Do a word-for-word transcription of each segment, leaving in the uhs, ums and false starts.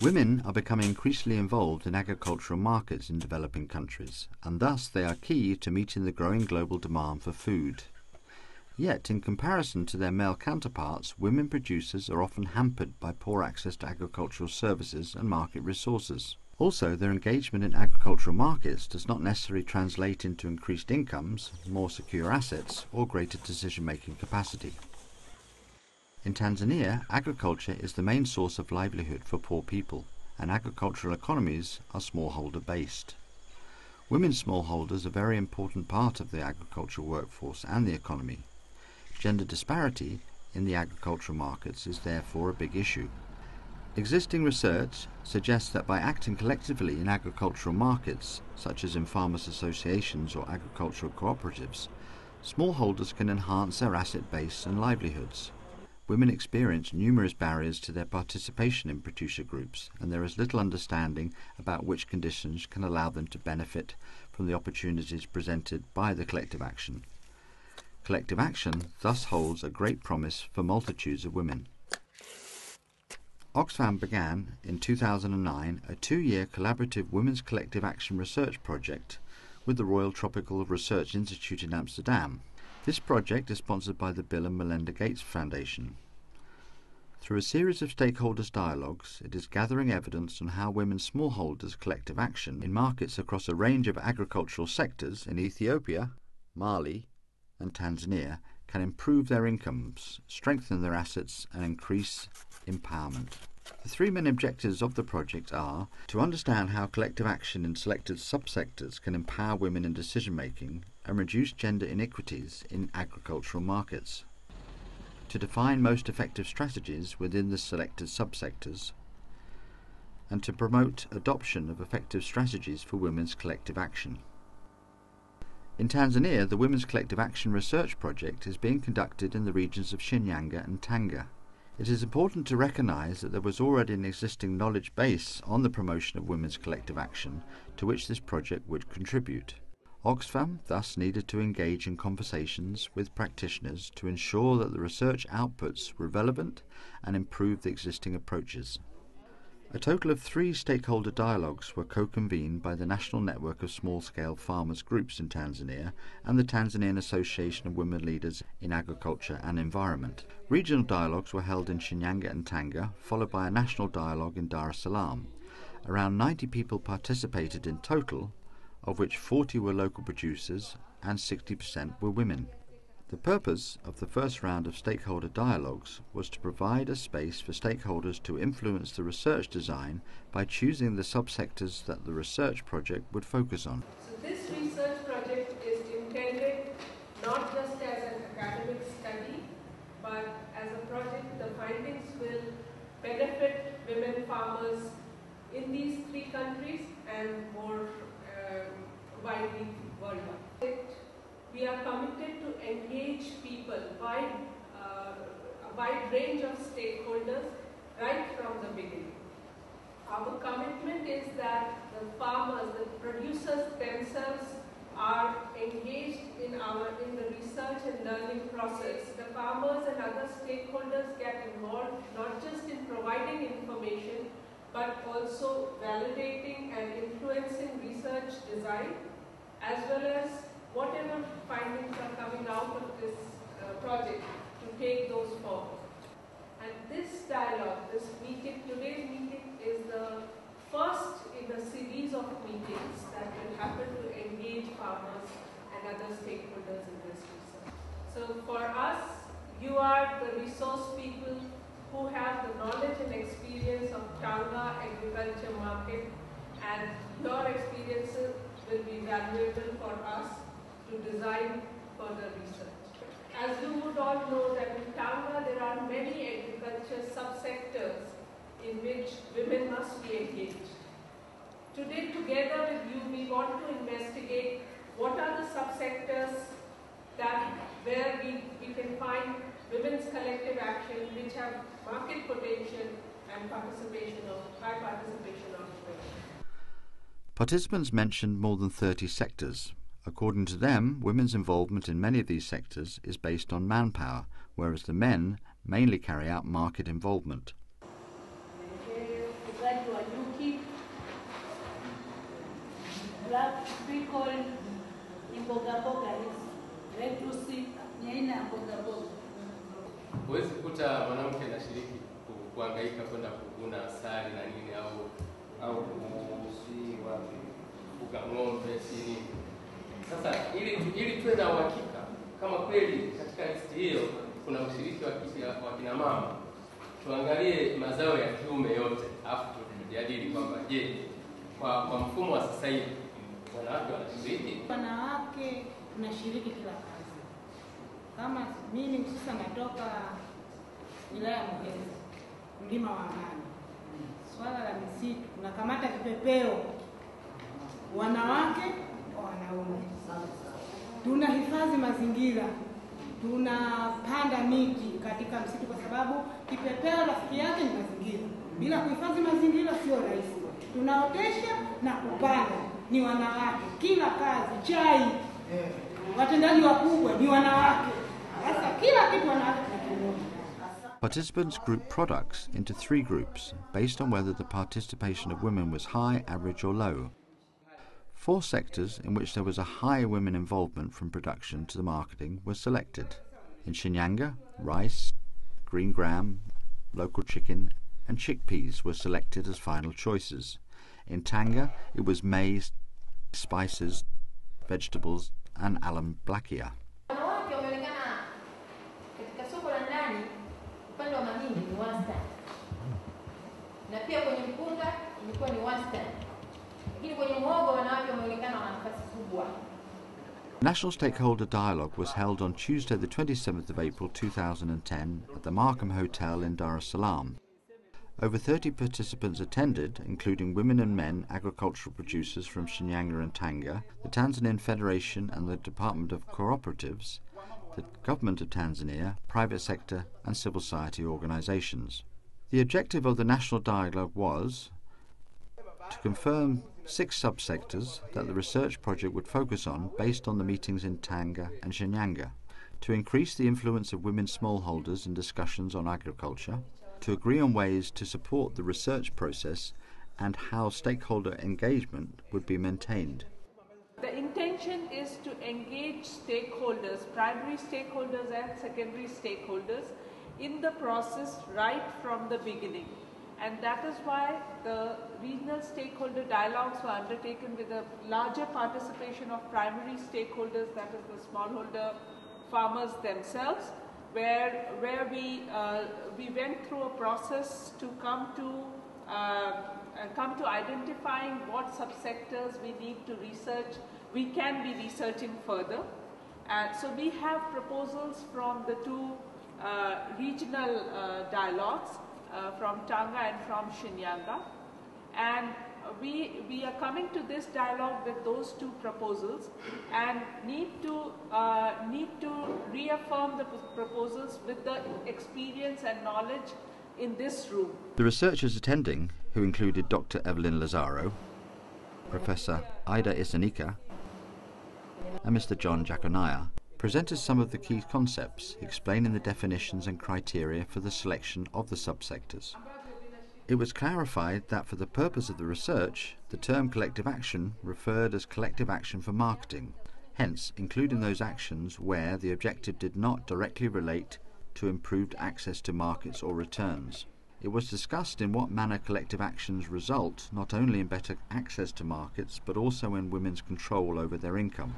Women are becoming increasingly involved in agricultural markets in developing countries, and thus they are key to meeting the growing global demand for food. Yet, in comparison to their male counterparts, women producers are often hampered by poor access to agricultural services and market resources. Also, their engagement in agricultural markets does not necessarily translate into increased incomes, more secure assets, or greater decision-making capacity. In Tanzania, agriculture is the main source of livelihood for poor people, and agricultural economies are smallholder-based. Women smallholders are a very important part of the agricultural workforce and the economy. Gender disparity in the agricultural markets is therefore a big issue. Existing research suggests that by acting collectively in agricultural markets, such as in farmers' associations or agricultural cooperatives, smallholders can enhance their asset base and livelihoods. Women experience numerous barriers to their participation in producer groups, and there is little understanding about which conditions can allow them to benefit from the opportunities presented by the collective action. Collective action thus holds a great promise for multitudes of women. Oxfam began in two thousand nine a two-year collaborative Women's Collective Action research project with the Royal Tropical Research Institute in Amsterdam. This project is sponsored by the Bill and Melinda Gates Foundation. Through a series of stakeholders' dialogues, it is gathering evidence on how women's smallholders' collective action in markets across a range of agricultural sectors in Ethiopia, Mali, and Tanzania can improve their incomes, strengthen their assets, and increase empowerment. The three main objectives of the project are to understand how collective action in selected subsectors can empower women in decision-making and reduce gender inequities in agricultural markets, to define most effective strategies within the selected subsectors, and to promote adoption of effective strategies for women's collective action. In Tanzania, the Women's Collective Action Research Project is being conducted in the regions of Shinyanga and Tanga. It is important to recognise that there was already an existing knowledge base on the promotion of women's collective action to which this project would contribute. Oxfam thus needed to engage in conversations with practitioners to ensure that the research outputs were relevant and improved the existing approaches. A total of three stakeholder dialogues were co-convened by the National Network of Small-Scale Farmers Groups in Tanzania and the Tanzanian Association of Women Leaders in Agriculture and Environment. Regional dialogues were held in Shinyanga and Tanga, followed by a national dialogue in Dar es Salaam. Around ninety people participated in total, of which forty were local producers and sixty percent were women. The purpose of the first round of stakeholder dialogues was to provide a space for stakeholders to influence the research design by choosing the subsectors that the research project would focus on. So this research project is intended not just as an academic study, but as a project the findings will benefit women farmers in these three countries and more widely worldwide. We are committed to engage people, wide, uh, a wide range of stakeholders, right from the beginning. Our commitment is that the farmers, the producers themselves are engaged in, our, in the research and learning process. The farmers and other stakeholders get involved not just in providing information, but also validating and influencing research design, as well as whatever findings are coming out of this uh, project to take those forward. And this dialogue, this meeting, today's meeting is the first in a series of meetings that will happen to engage farmers and other stakeholders in this research. So for us, you are the resource people who have the knowledge and experience of Tanga agriculture market, and your experiences will be valuable for us to design further research. As you would all know that in Tanga there are many agriculture subsectors in which women must be engaged. Today together with you we want to investigate what are the subsectors that where we, we can find women's collective action which have market potential and participation of, high participation of women. Participants mentioned more than thirty sectors. According to them, women's involvement in many of these sectors is based on manpower, whereas the men mainly carry out market involvement. we call it mboga mboga hizi. Lettuce ni aina ya mboga mboga. Huwezi kukuta mwanamke anashiriki kuhangaika kwenda kuvuna asali na nini au au kuuzi wapi kufuga ng'ombe sini. Sasa ili ili tuwe na uhakika kama kweli katika list hiyo kuna ushiriki wa kisi wa kina mama, tuangalie mazao ya kiume yote afu tujadili kwamba je, kwa kwa mfumo wa sasa hivi wanawake wanashiriki? Wanawake tunashiriki kila kazi. Kama mimi msasa natoka wilaya ya Mkeza, mlima wa Amani. Swala la misitu tunakamata kipepeo. Wanawake au wanaume. Tunahifadhi mazingira. Tunapanda miti katika msitu kwa sababu kipepeo rafiki yake ni mazingira. Bila kuhifadhi mazingira sio rahisi. Tunaotesha na kupanda ni wanawake. Kila kazi, chai, watendaji wakubwa ni wanawake. Sasa kila kitu wanawake. Participants grouped products into three groups based on whether the participation of women was high, average or low. Four sectors in which there was a high women involvement from production to the marketing were selected. In Shinyanga, rice, green gram, local chicken and chickpeas were selected as final choices. In Tanga, it was maize, spices, vegetables and alum blackia. National Stakeholder Dialogue was held on Tuesday the twenty-seventh of April two thousand ten at the Markham Hotel in Dar es Salaam. Over thirty participants attended, including women and men, agricultural producers from Shinyanga and Tanga, the Tanzanian Federation and the Department of Cooperatives, the Government of Tanzania, private sector and civil society organisations. The objective of the National Dialogue was to confirm six subsectors that the research project would focus on based on the meetings in Tanga and Shinyanga, to increase the influence of women smallholders in discussions on agriculture, to agree on ways to support the research process and how stakeholder engagement would be maintained. The intention is to engage stakeholders, primary stakeholders and secondary stakeholders, in the process right from the beginning. And that is why the regional stakeholder dialogues were undertaken with a larger participation of primary stakeholders, that is the smallholder farmers themselves, where, where we, uh, we went through a process to come to, uh, come to identifying what subsectors we need to research, we can be researching further. Uh, so we have proposals from the two uh, regional uh, dialogues, Uh, from Tanga and from Shinyanga, and we we are coming to this dialogue with those two proposals, and need to uh, need to reaffirm the proposals with the experience and knowledge in this room. The researchers attending, who included Doctor Evelyn Lazaro, Professor Ida Isanika, and Mister John Jackonaya, presented some of the key concepts, explaining the definitions and criteria for the selection of the subsectors. It was clarified that for the purpose of the research, the term collective action referred as collective action for marketing, hence including those actions where the objective did not directly relate to improved access to markets or returns. It was discussed in what manner collective actions result not only in better access to markets but also in women's control over their income.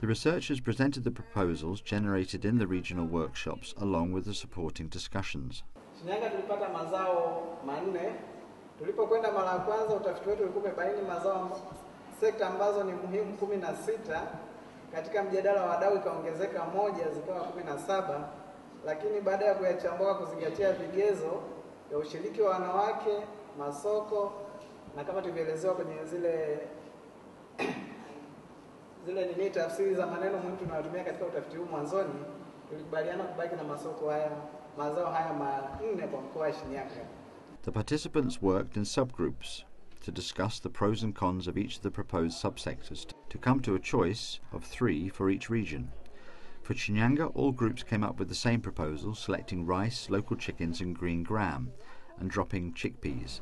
The researchers presented the proposals generated in the regional workshops along with the supporting discussions. Shinyanga tulipata mazao manne. Tulipokwenda mara ya kwanza utafiti wetu ulikuwa umebaini mazao sekta ambazo ni muhimu kumi na sita. Katika mjadala wa wadau ikaongezeka moja zikawa kumi na saba, lakini baada ya kuyachambua kuzingatia vigezo ya ushiriki wa wanawake, masoko na kama tulivyoelezewa kwenye zile zile ni tafsiri za maneno muhimu tunayotumia katika utafiti huu mwanzoni, tulikubaliana kubaki na masoko haya mazao haya manne kwa mkoa wa Shinyanga. The participants worked in subgroups to discuss the pros and cons of each of the proposed subsectors to come to a choice of three for each region. For Shinyanga, all groups came up with the same proposal, selecting rice, local chickens and green gram, and dropping chickpeas.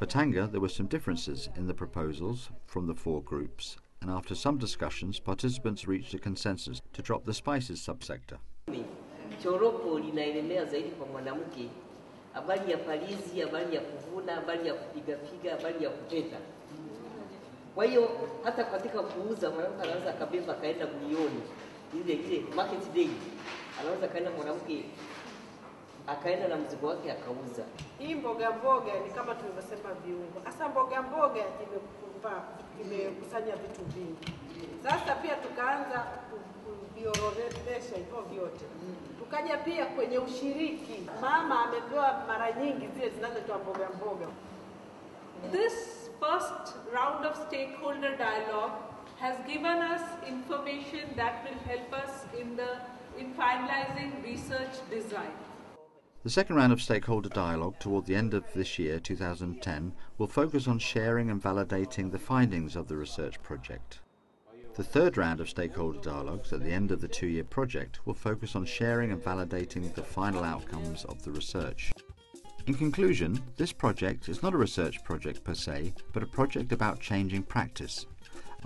For Tanga, there were some differences in the proposals from the four groups, and after some discussions, participants reached a consensus to drop the spices subsector. Akaenda na mzigo wake akauza. Hii mboga mboga ni kama tulivyosema viungo. Sasa mboga mboga imekupa imekusanya vitu vingi. Sasa pia tukaanza kuorodhesha hivyo vyote. Tukaja pia kwenye ushiriki. Mama amepewa mara nyingi zile zinazotoa mboga mboga. This first round of stakeholder dialogue has given us information that will help us in the in finalizing research design. The second round of stakeholder dialogue toward the end of this year, two thousand ten, will focus on sharing and validating the findings of the research project. The third round of stakeholder dialogues at the end of the two-year project will focus on sharing and validating the final outcomes of the research. In conclusion, this project is not a research project per se, but a project about changing practice.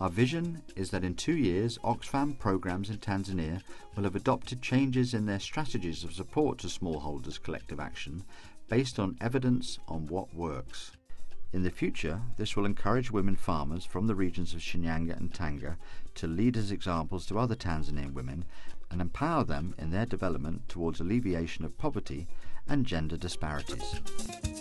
Our vision is that in two years, Oxfam programs in Tanzania will have adopted changes in their strategies of support to smallholders' collective action based on evidence on what works. In the future, this will encourage women farmers from the regions of Shinyanga and Tanga to lead as examples to other Tanzanian women and empower them in their development towards alleviation of poverty and gender disparities.